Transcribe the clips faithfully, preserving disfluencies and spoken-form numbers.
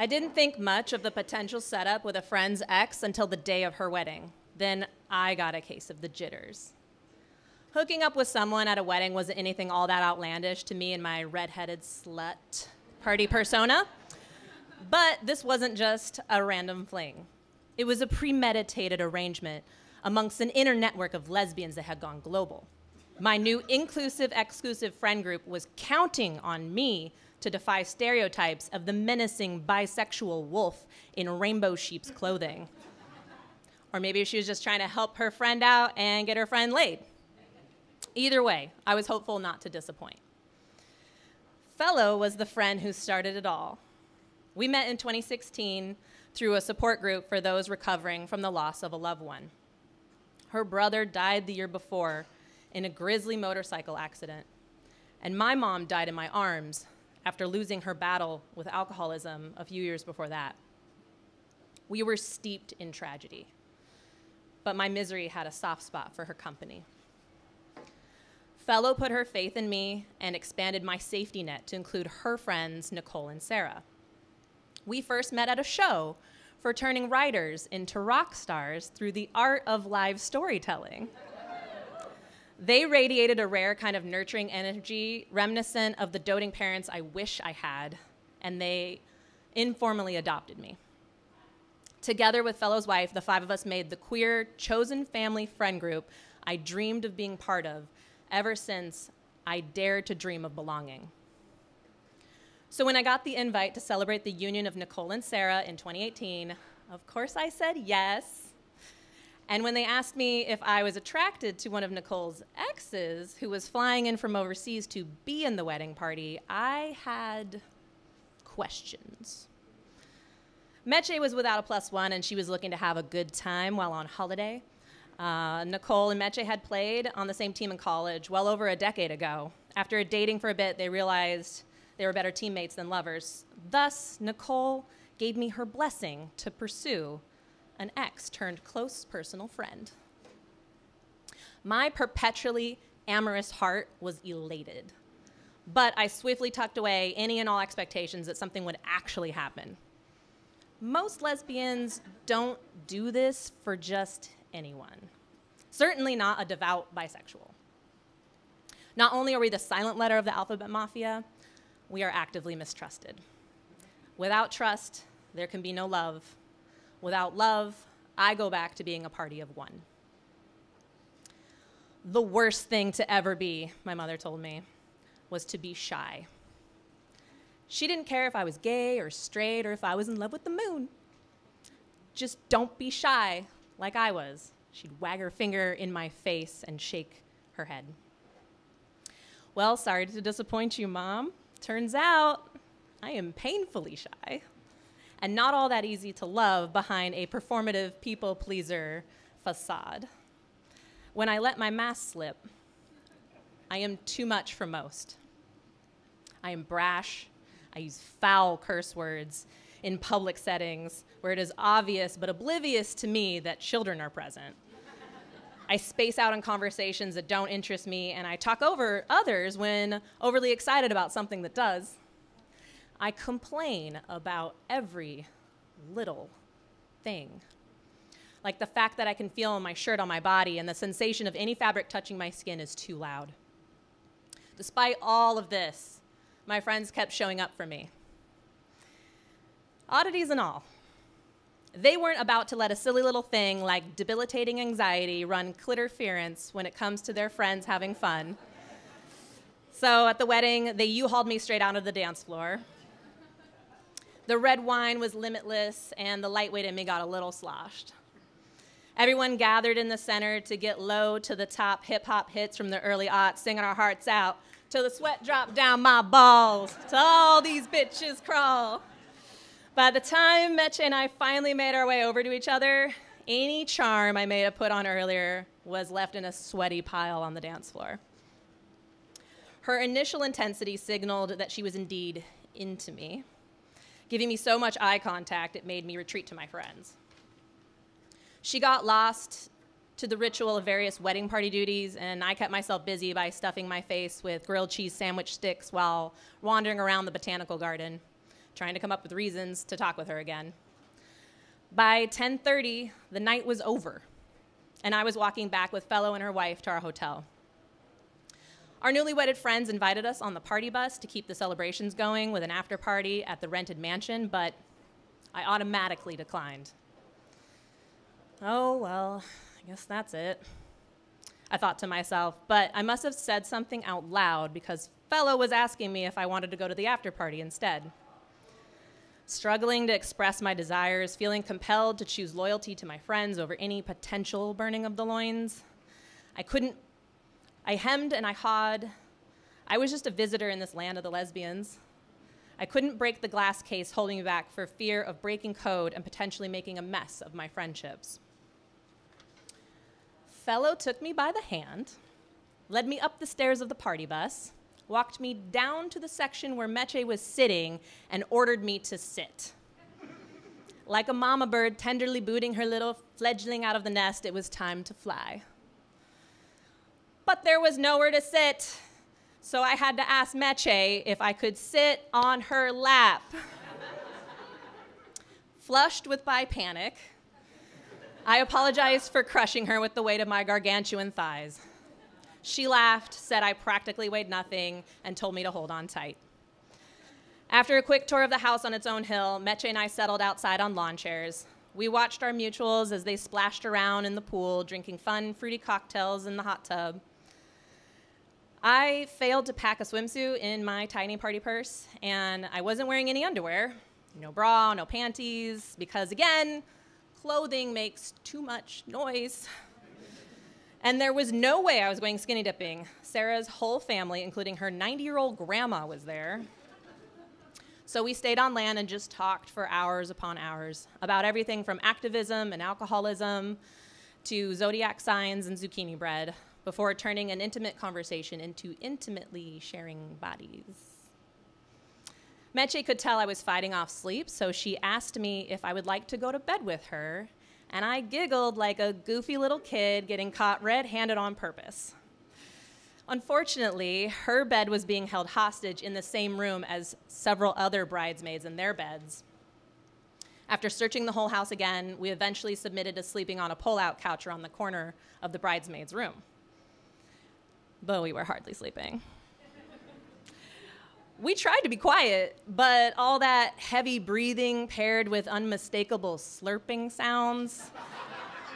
I didn't think much of the potential setup with a friend's ex until the day of her wedding. Then I got a case of the jitters. Hooking up with someone at a wedding wasn't anything all that outlandish to me and my redheaded slut party persona. But this wasn't just a random fling. It was a premeditated arrangement amongst an inner network of lesbians that had gone global. My new inclusive, exclusive friend group was counting on me to defy stereotypes of the menacing bisexual wolf in rainbow sheep's clothing. Or maybe she was just trying to help her friend out and get her friend laid. Either way, I was hopeful not to disappoint. Fellow was the friend who started it all. We met in twenty sixteen through a support group for those recovering from the loss of a loved one. Her brother died the year before in a grisly motorcycle accident, and my mom died in my arms after losing her battle with alcoholism a few years before that. We were steeped in tragedy, but my misery had a soft spot for her company. Fellow put her faith in me and expanded my safety net to include her friends, Nicole and Sarah. We first met at a show for turning writers into rock stars through the art of live storytelling. They radiated a rare kind of nurturing energy reminiscent of the doting parents I wish I had, and they informally adopted me. Together with Fellow's wife, the five of us made the queer, chosen family friend group I dreamed of being part of ever since I dared to dream of belonging. So when I got the invite to celebrate the union of Nicole and Sarah in twenty eighteen, of course I said yes. And when they asked me if I was attracted to one of Nicole's exes who was flying in from overseas to be in the wedding party, I had questions. Meche was without a plus one and she was looking to have a good time while on holiday. Uh, Nicole and Meche had played on the same team in college well over a decade ago. After dating for a bit, they realized they were better teammates than lovers. Thus, Nicole gave me her blessing to pursue an ex-turned-close personal friend. My perpetually amorous heart was elated, but I swiftly tucked away any and all expectations that something would actually happen. Most lesbians don't do this for just anyone. Certainly not a devout bisexual. Not only are we the silent letter of the alphabet mafia, we are actively mistrusted. Without trust, there can be no love. Without love, I go back to being a party of one. The worst thing to ever be, my mother told me, was to be shy. She didn't care if I was gay or straight or if I was in love with the moon. Just don't be shy like I was. She'd wag her finger in my face and shake her head. Well, sorry to disappoint you, Mom. Turns out I am painfully shy and not all that easy to love behind a performative people-pleaser facade. When I let my mask slip, I am too much for most. I am brash, I use foul curse words in public settings where it is obvious but oblivious to me that children are present. I space out on conversations that don't interest me, and I talk over others when overly excited about something that does. I complain about every little thing, like the fact that I can feel my shirt on my body and the sensation of any fabric touching my skin is too loud. Despite all of this, my friends kept showing up for me. Oddities and all. They weren't about to let a silly little thing like debilitating anxiety run clitterference when it comes to their friends having fun. So at the wedding, they U-hauled me straight out of the dance floor. The red wine was limitless, and the lightweight in me got a little sloshed. Everyone gathered in the center to get low to the top hip-hop hits from the early aughts, singing our hearts out, till the sweat dropped down my balls, till all these bitches crawl. By the time Meche and I finally made our way over to each other, any charm I may have put on earlier was left in a sweaty pile on the dance floor. Her initial intensity signaled that she was indeed into me, giving me so much eye contact it made me retreat to my friends. She got lost to the ritual of various wedding party duties, and I kept myself busy by stuffing my face with grilled cheese sandwich sticks while wandering around the botanical garden, trying to come up with reasons to talk with her again. By ten thirty, the night was over, and I was walking back with Fellow and her wife to our hotel. Our newlywed friends invited us on the party bus to keep the celebrations going with an after-party at the rented mansion, but I automatically declined. Oh, well, I guess that's it, I thought to myself, but I must have said something out loud because Fellow was asking me if I wanted to go to the after-party instead. Struggling to express my desires, feeling compelled to choose loyalty to my friends over any potential burning of the loins. I couldn't, I hemmed and I hawed. I was just a visitor in this land of the lesbians. I couldn't break the glass case holding me back for fear of breaking code and potentially making a mess of my friendships. Fellow took me by the hand, led me up the stairs of the party bus, walked me down to the section where Meche was sitting and ordered me to sit. Like a mama bird tenderly booting her little fledgling out of the nest, it was time to fly. But there was nowhere to sit, so I had to ask Meche if I could sit on her lap. Flushed with my panic, I apologized for crushing her with the weight of my gargantuan thighs. She laughed, said I practically weighed nothing, and told me to hold on tight. After a quick tour of the house on its own hill, Meche and I settled outside on lawn chairs. We watched our mutuals as they splashed around in the pool, drinking fun, fruity cocktails in the hot tub. I failed to pack a swimsuit in my tiny party purse, and I wasn't wearing any underwear, no bra, no panties, because again, clothing makes too much noise. And there was no way I was going skinny dipping. Sarah's whole family, including her ninety-year-old grandma, was there. So we stayed on land and just talked for hours upon hours about everything from activism and alcoholism to zodiac signs and zucchini bread before turning an intimate conversation into intimately sharing bodies. Meche could tell I was fighting off sleep, so she asked me if I would like to go to bed with her, and I giggled like a goofy little kid getting caught red-handed on purpose. Unfortunately, her bed was being held hostage in the same room as several other bridesmaids in their beds. After searching the whole house again, we eventually submitted to sleeping on a pull-out couch around the corner of the bridesmaid's room. But we were hardly sleeping. We tried to be quiet, but all that heavy breathing paired with unmistakable slurping sounds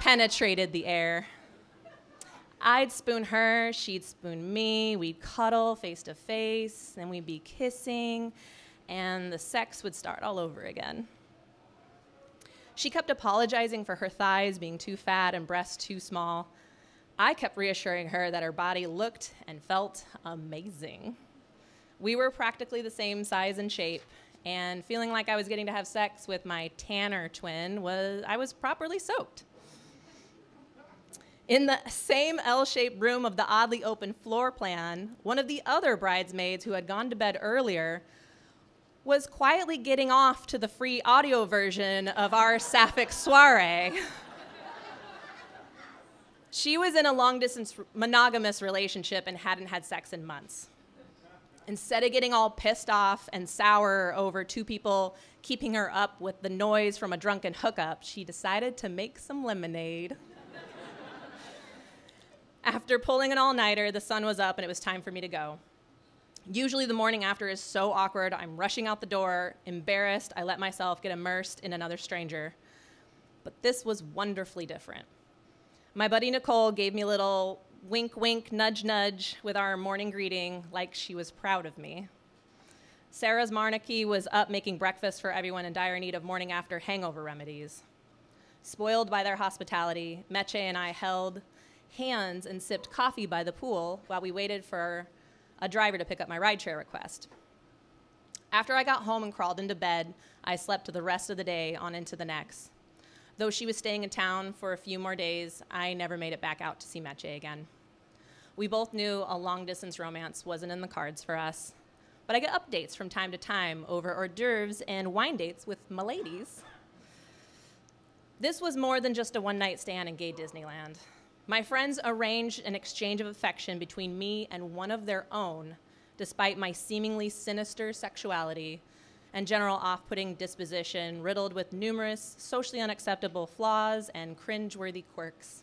penetrated the air. I'd spoon her, she'd spoon me, we'd cuddle face to face, then we'd be kissing, and the sex would start all over again. She kept apologizing for her thighs being too fat and breasts too small. I kept reassuring her that her body looked and felt amazing. We were practically the same size and shape, and feeling like I was getting to have sex with my tanner twin, was I was properly soaked. In the same L-shaped room of the oddly open floor plan, one of the other bridesmaids who had gone to bed earlier was quietly getting off to the free audio version of our sapphic soiree. She was in a long-distance monogamous relationship and hadn't had sex in months. Instead of getting all pissed off and sour over two people keeping her up with the noise from a drunken hookup, she decided to make some lemonade. After pulling an all-nighter, the sun was up and it was time for me to go. Usually the morning after is so awkward, I'm rushing out the door. Embarrassed, I let myself get immersed in another stranger. But this was wonderfully different. My buddy Nicole gave me a little wink, wink, nudge, nudge with our morning greeting like she was proud of me. Sarah's Marneke was up making breakfast for everyone in dire need of morning after hangover remedies. Spoiled by their hospitality, Meche and I held hands and sipped coffee by the pool while we waited for a driver to pick up my rideshare request. After I got home and crawled into bed, I slept the rest of the day on into the next. Though she was staying in town for a few more days, I never made it back out to see Meche again. We both knew a long-distance romance wasn't in the cards for us, but I get updates from time to time over hors d'oeuvres and wine dates with my ladies. This was more than just a one-night stand in gay Disneyland. My friends arranged an exchange of affection between me and one of their own, despite my seemingly sinister sexuality, and general off-putting disposition riddled with numerous socially unacceptable flaws and cringe-worthy quirks.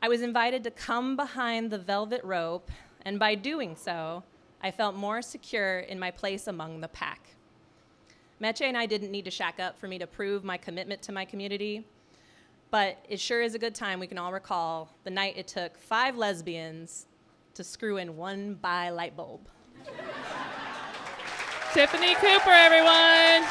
I was invited to come behind the velvet rope, and by doing so, I felt more secure in my place among the pack. Meche and I didn't need to shack up for me to prove my commitment to my community, but it sure is a good time we can all recall the night it took five lesbians to screw in one bi light bulb. Tiffany Cooper, everyone.